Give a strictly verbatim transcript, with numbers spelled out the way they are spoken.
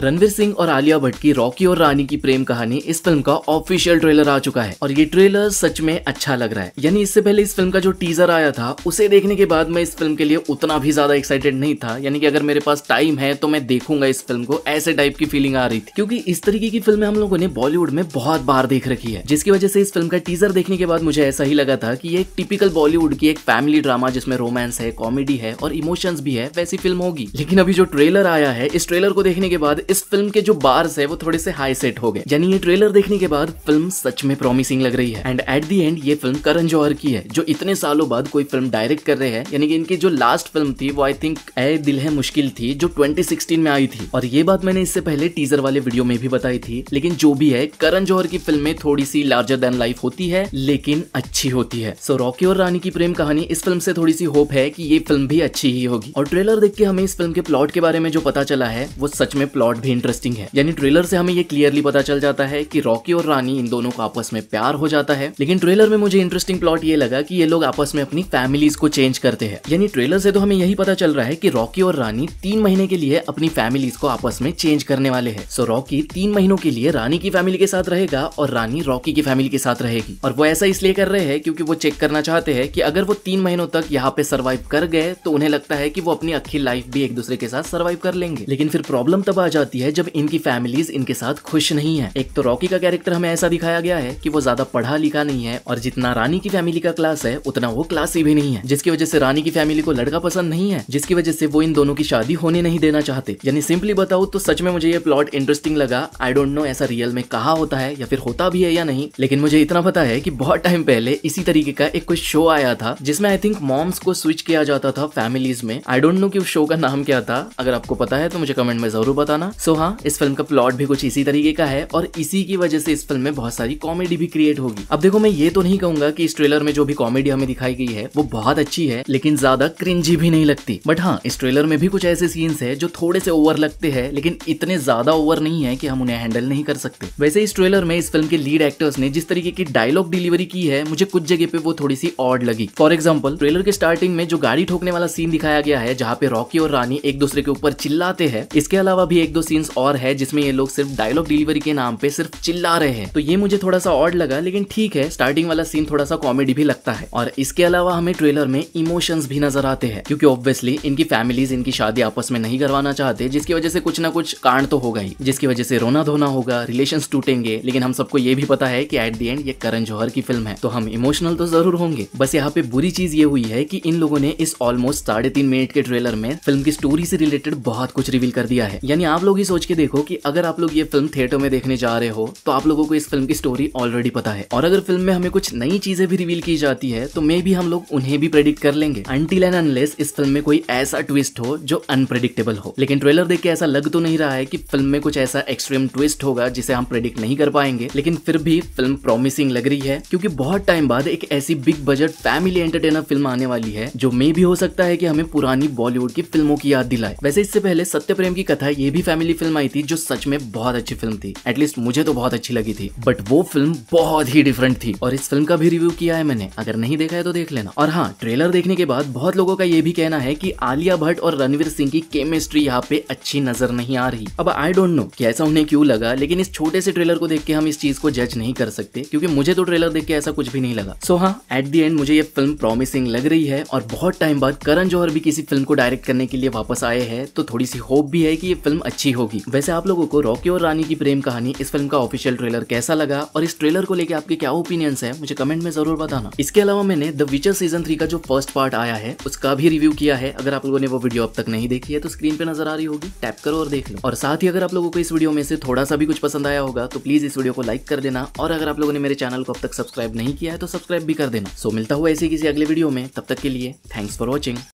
रणवीर सिंह और आलिया भट्ट की रॉकी और रानी की प्रेम कहानी इस फिल्म का ऑफिशियल ट्रेलर आ चुका है और ये ट्रेलर सच में अच्छा लग रहा है। यानी इससे पहले इस फिल्म का जो टीजर आया था उसे देखने के बाद मैं इस फिल्म के लिए उतना भी ज्यादा एक्साइटेड नहीं था। यानी कि अगर मेरे पास टाइम है तो मैं देखूंगा इस फिल्म को, ऐसे टाइप की फीलिंग आ रही थी, क्योंकि इस तरीके की फिल्में हम लोगों ने बॉलीवुड में बहुत बार देख रखी है, जिसकी वजह से इस फिल्म का टीजर देखने के बाद मुझे ऐसा ही लगा था कि ये एक टिपिकल बॉलीवुड की एक फैमिली ड्रामा जिसमें रोमांस है, कॉमेडी है और इमोशंस भी है, वैसी फिल्म होगी। लेकिन अभी जो ट्रेलर आया है, इस ट्रेलर को देखने के बाद इस फिल्म के जो बार्स है वो थोड़े से हाई सेट हो गए। यानी ये ट्रेलर देखने के बाद फिल्म सच में प्रॉमिसिंग लग रही है। एंड एट दी एंड ये फिल्म करण जौहर की है, जो इतने सालों बाद कोई फिल्म डायरेक्ट कर रहे हैं। यानी कि इनकी जो लास्ट फिल्म थी वो आई थिंक दिल है मुश्किल थी, जो ट्वेंटी सिक्सटीन में आई थी, और ये बात मैंने इससे पहले टीजर वाले वीडियो में भी बताई थी। लेकिन जो भी है, करण जौहर की फिल्में थोड़ी सी लार्जर देन लाइफ होती है लेकिन अच्छी होती है। सो रॉकी और रानी की प्रेम कहानी इस फिल्म से थोड़ी सी होप है कि ये फिल्म भी अच्छी ही होगी। और ट्रेलर देख के हमें इस फिल्म के प्लॉट के बारे में जो पता चला है वो सच में प्लॉट भी इंटरेस्टिंग है। यानी ट्रेलर से हमें ये क्लियरली पता चल जाता है कि रॉकी और रानी इन दोनों को आपस में प्यार हो जाता है। लेकिन ट्रेलर में मुझे इंटरेस्टिंग प्लॉट ये लगा कि ये लोग आपस में अपनी फैमिलीज को चेंज करते हैं। यानी ट्रेलर से तो हमें यही पता चल रहा है कि रॉकी और रानी तीन महीने के लिए अपनी फैमिलीज को आपस में चेंज करने वाले हैं। सो रॉकी तीन महीनों के लिए रानी की फैमिली के साथ रहेगा और रानी रॉकी की फैमिली के साथ रहेगी। और वो ऐसा इसलिए कर रहे हैं क्योंकि वो चेक करना चाहते हैं कि अगर वो तीन महीनों तक यहाँ पे सर्वाइव कर गए तो उन्हें लगता है कि वो अपनी अखिल लाइफ भी एक दूसरे के साथ सर्वाइव कर लेंगे। लेकिन फिर प्रॉब्लम तब आ जाती है जब इनकी फैमिलीज इनके साथ खुश नहीं है। एक तो रॉकी का कैरेक्टर हमें ऐसा दिखाया गया है कि वो ज्यादा पढ़ा लिखा नहीं है और जितना रानी की फैमिली का क्लास है उतना वो क्लासी भी नहीं है, जिसकी वजह से रानी की फैमिली को लड़का पसंद नहीं है, जिसकी वजह से वो इन दोनों की शादी होने नहीं देना चाहते। यानी सिंपली बताऊं तो सच में मुझे ये प्लॉट इंटरेस्टिंग लगा। आई डोंट नो ऐसा रियल में कहा होता है या फिर होता भी है या नहीं, लेकिन मुझे इतना पता है कि बहुत टाइम पहले इसी तरीके का एक कोई शो आया था जिसमें आई थिंक मॉम्स को स्विच किया जाता था फैमिलीज में। आई डोंट नो कि उस शो का नाम क्या था, अगर आपको पता है तो मुझे कमेंट में जरूर बताना। सो हाँ, इस फिल्म का प्लॉट भी कुछ इसी तरीके का है और इसी की वजह से इस फिल्म में बहुत सारी कॉमेडी भी क्रिएट होगी। अब देखो, मैं ये तो नहीं कहूंगा कि इस ट्रेलर में जो भी कॉमेडी हमें दिखाई गई है वो बहुत अच्छी है, लेकिन ज्यादा क्रिंजी भी नहीं लगती। बट हाँ, इस ट्रेलर में भी कुछ ऐसे सीन्स है जो थोड़े से ओवर लगते हैं, लेकिन इतने ज्यादा ओवर नहीं है कि हम उन्हें हैंडल नहीं कर सकते। वैसे इस ट्रेलर में इस फिल्म के लीड एक्टर्स ने जिस तरीके की डायलॉग डिलीवरी की है, मुझे कुछ जगह पे वो थोड़ी सी ऑड लगी। फॉर एग्जाम्पल, ट्रेलर के स्टार्टिंग में जो गाड़ी ठोकने वाला सीन दिखाया गया है जहाँ पे रॉकी और रानी एक दूसरे के ऊपर चिल्लाते हैं, इसके अलावा भी एक दो सीन्स और है जिसमें ये लोग सिर्फ डायलॉग डिलीवरी के नाम पे सिर्फ चिल्ला रहे हैं, तो ये मुझे थोड़ा सा ऑड लगा। लेकिन ठीक है, स्टार्टिंग वाला सीन थोड़ा सा कॉमेडी भी लगता है। और इसके अलावा हमें ट्रेलर में इमोशंस भी नजर आते हैं, क्योंकि ऑब्वियसली इनकी फैमिलीज इनकी शादी आपस में नहीं करवाना चाहते, जिसकी वजह से कुछ ना कुछ कांड तो होगा ही, जिसकी वजह से रोना धोना होगा, रिलेशंस टूटेंगे। लेकिन हम सबको ये भी पता है कि एट द एंड ये करण जौहर की फिल्म है, तो हम इमोशनल तो जरूर होंगे। बस यहाँ पे बुरी चीज ये हुई है कि इन लोगों ने इस ऑलमोस्ट साढ़े तीन मिनट के ट्रेलर में फिल्म की स्टोरी से रिलेटेड बहुत कुछ रिवील कर दिया है। यानी आप लोग ही सोच के देखो कि अगर आप लोग ये फिल्म थिएटर में देखने जा रहे हो तो आप लोगों को इस फिल्म की स्टोरी ऑलरेडी पता है, और अगर फिल्म में हमें कुछ नई चीजें भी रिवील की जाती है तो मे भी हम लोग उन्हें भी प्रेडिक्ट कर लेंगे, अनटिल एंड अनलेस इस फिल्म में कोई ऐसा ट्विस्ट हो जो अनप्रेडिक्टेबल हो। लेकिन ट्रेलर देख के ऐसा लग तो नहीं रहा है कि फिल्म में कुछ ऐसा एक्सट्रीम ट्विस्ट होगा जिसे हम प्रेडिक्ट नहीं कर पाएंगे, लेकिन फिर भी फिल्म प्रॉमिसिंग लग रही है, क्योंकि बहुत टाइम बाद एक ऐसी big budget family entertainer film आने वाली है जो मे भी हो सकता है कि हमें पुरानी बॉलीवुड की फिल्मों की याद दिलाए। वैसे इससे पहले सत्य प्रेम की कथा, ये भी फैमिली फिल्म आई थी जो सच में बहुत अच्छी फिल्म थी, एटलीस्ट मुझे तो बहुत अच्छी लगी थी, बट वो फिल्म बहुत ही डिफरेंट थी। और इस फिल्म का भी रिव्यू किया है मैंने, अगर नहीं देखा है तो देख लेना। और हाँ, ट्रेलर देखने के बाद बहुत लोगों का ये भी कहना है कि आलिया भट्ट और रणवीर सिंह की केमिस्ट्री यहाँ पे अच्छी नजर नहीं आ रही। अब आई डोंट नो कि ऐसा उन्हें क्यों लगा, लेकिन इस छोटे से ट्रेलर को देख के हम इस चीज को जज नहीं कर सकते, क्योंकि मुझे तो ट्रेलर देख के ऐसा कुछ भी नहीं लगा। सो हाँ, एट दी एंड मुझे ये फिल्म प्रॉमिसिंग लग रही है, और बहुत टाइम बाद करण जौहर भी किसी फिल्म को डायरेक्ट करने के लिए वापस आए हैं, तो थोड़ी सी होप भी है कि ये फिल्म अच्छी होगी। वैसे आप लोगों को रॉकी और रानी की प्रेम कहानी इस फिल्म का ऑफिशियल ट्रेलर कैसा लगा, और इस ट्रेलर को लेकर आपके क्या ओपिनियंस है मुझे कमेंट में जरूर बताना। इसके अलावा मैंने द विचर सीजन थ्री का जो फर्स्ट पार्ट आया है उसका भी रिव्यू किया है, अगर आप लोगों ने वो वीडियो अब तक नहीं देखी है तो स्क्रीन पे नजर आ रही होगी, टैप करो और देख लो। और साथ ही अगर आप लोगों को इस वीडियो में से थोड़ा सा भी कुछ पसंद आया होगा तो प्लीज इस वीडियो को लाइक कर देना, और अगर आप लोगों ने मेरे चैनल को अब तक सब्सक्राइब नहीं किया है तो सब्सक्राइब भी कर देना। सो मिलता हुआ ऐसे किसी अगले वीडियो में, तब तक के लिए थैंक्स फॉर वॉचिंग।